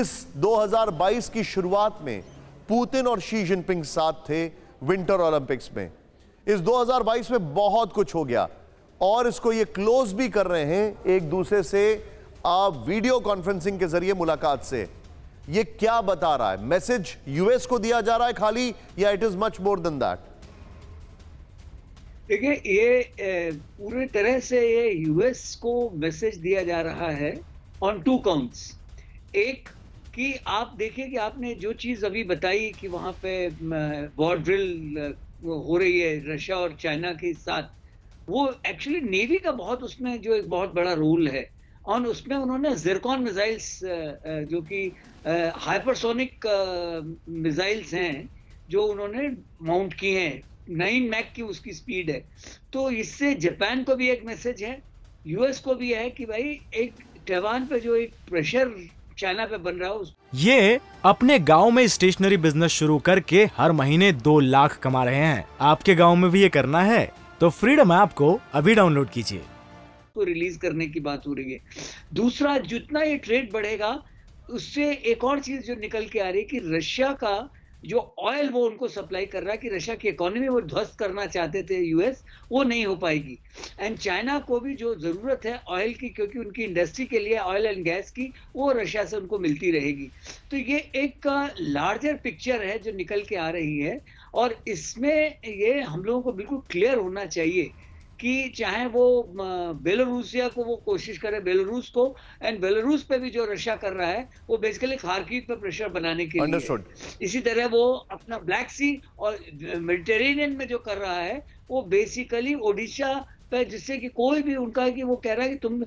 इस 2022 की शुरुआत में पुतिन और शी जिनपिंग साथ थे विंटर ओलंपिक्स में। इस 2022 में बहुत कुछ हो गया और इसको ये क्लोज भी कर रहे हैं एक दूसरे से आप वीडियो कॉन्फ्रेंसिंग के जरिए मुलाकात से। ये क्या बता रहा है, मैसेज यूएस को दिया जा रहा है खाली, या it is much more than that? देखिए, ये पूरी तरह से ये यूएस को मैसेज दिया जा रहा है ऑन टू काउंट्स। एक कि आप देखिए कि आपने जो चीज अभी बताई कि वहां पे वॉर ड्रिल हो रही है रशिया और चाइना के साथ, वो एक्चुअली नेवी का बहुत उसमें जो एक बहुत बड़ा रोल है और उसमें उन्होंने ज़िरकॉन मिसाइल्स जो कि हाइपरसोनिक मिसाइल्स हैं जो उन्होंने माउंट की हैं, 9 मैक की उसकी स्पीड है। तो इससे जापान को भी एक मैसेज है, यूएस को भी है कि भाई एक ताइवान पे जो एक प्रेशर चाइना पे बन रहा है। ये अपने गांव में स्टेशनरी बिजनेस शुरू करके हर महीने 2 लाख कमा रहे हैं। आपके गांव में भी ये करना है तो फ्रीडम ऐप को अभी डाउनलोड कीजिए। तो रिलीज करने की बात हो रही है। दूसरा, जितना ये ट्रेड बढ़ेगा उससे एक और चीज जो निकल के आ रही है कि रशिया का जो ऑयल वो उनको सप्लाई कर रहा है कि रशिया की इकोनॉमी वो ध्वस्त करना चाहते थे यूएस, वो नहीं हो पाएगी। एंड चाइना को भी जो ज़रूरत है ऑयल की, क्योंकि उनकी इंडस्ट्री के लिए ऑयल एंड गैस की, वो रशिया से उनको मिलती रहेगी। तो ये एक लार्जर पिक्चर है जो निकल के आ रही है और इसमें ये हम लोगों को बिल्कुल क्लियर होना चाहिए कि चाहे वो बेलारूसिया को वो कोशिश करे, बेलारूस को, एंड बेलारूस पे भी जो रशिया कर रहा है वो बेसिकली खार्किव पे प्रेशर बनाने के लिए। इसी तरह वो अपना ब्लैक सी और मेडिटेरेनियन में जो कर रहा है वो बेसिकली ओडिशा पे, जिससे कि कोई भी उनका कि वो कह रहा है कि तुम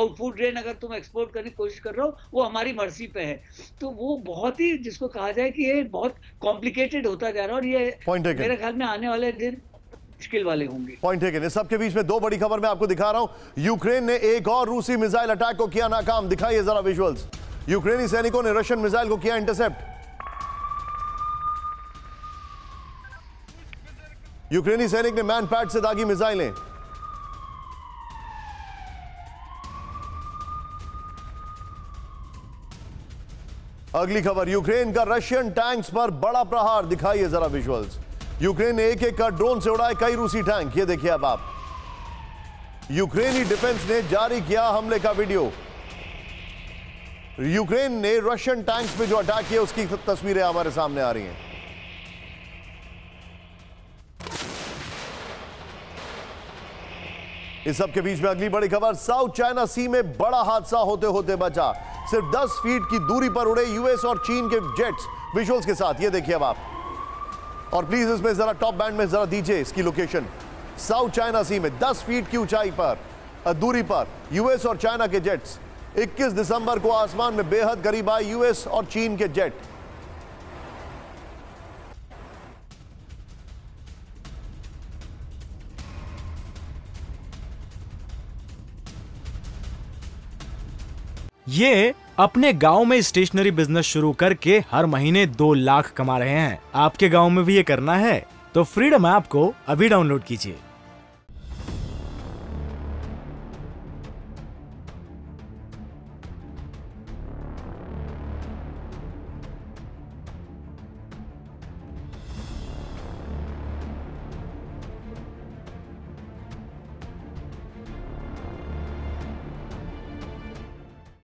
आउटपुट ड्रेन अगर तुम एक्सपोर्ट करने की कोशिश कर रहे हो वो हमारी मर्जी पे है। तो वो बहुत ही, जिसको कहा जाए कि ये बहुत कॉम्प्लिकेटेड होता जा रहा है और ये मेरे ख्याल में आने वाले दिन मुश्किल वाले होंगे। पॉइंट है कि सबके बीच में 2 बड़ी खबर मैं आपको दिखा रहा हूं। यूक्रेन ने एक और रूसी मिसाइल अटैक को किया नाकाम। दिखाइए जरा विजुअल्स। यूक्रेनी सैनिकों ने रशियन मिसाइल को किया इंटरसेप्ट। यूक्रेनी सैनिक ने मैनपैड से दागी मिसाइलें। अगली खबर, यूक्रेन का रशियन टैंक्स पर बड़ा प्रहार। दिखाइए जरा विजुअल्स। यूक्रेन ने एक-एक कर ड्रोन से उड़ाए कई रूसी टैंक। ये देखिए अब आप, यूक्रेनी डिफेंस ने जारी किया हमले का वीडियो। यूक्रेन ने रशियन टैंक्स पे जो अटैक किया उसकी तस्वीरें हमारे सामने आ रही हैं। इस सब के बीच में अगली बड़ी खबर, साउथ चाइना सी में बड़ा हादसा होते होते बचा। सिर्फ 10 फीट की दूरी पर उड़े यूएस और चीन के जेट्स। विजुअल्स के साथ ये देखिए अब आप, और प्लीज इसमें जरा टॉप बैंड में जरा दीजिए इसकी लोकेशन। साउथ चाइना सी में 10 फीट की ऊंचाई पर दूरी पर यूएस और चाइना के जेट्स। 21 दिसंबर को आसमान में बेहद करीब आए यूएस और चीन के जेट। ये अपने गांव में स्टेशनरी बिजनेस शुरू करके हर महीने 2 लाख कमा रहे हैं। आपके गांव में भी ये करना है तो फ्रीडम ऐप को अभी डाउनलोड कीजिए।